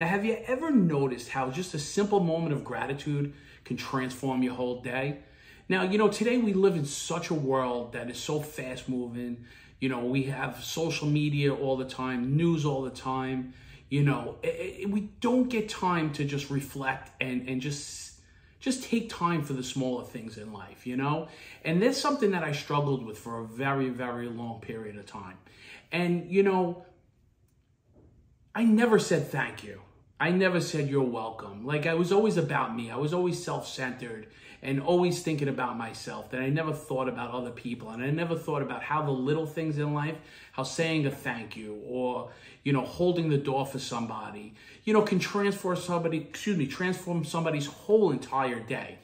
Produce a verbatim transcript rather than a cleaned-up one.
Have you ever noticed how just a simple moment of gratitude can transform your whole day? Now, you know, today we live in such a world that is so fast moving. You know, we have social media all the time, news all the time. You know, it, it, we don't get time to just reflect and, and just, just take time for the smaller things in life, you know? And that's something that I struggled with for a very, very long period of time. And, you know, I never said thank you. I never said you're welcome. Like, I was always about me. I was always self-centered and always thinking about myself, that I never thought about other people. And I never thought about how the little things in life, how saying a thank you or, you know, holding the door for somebody, you know, can transform somebody, excuse me, transform somebody's whole entire day.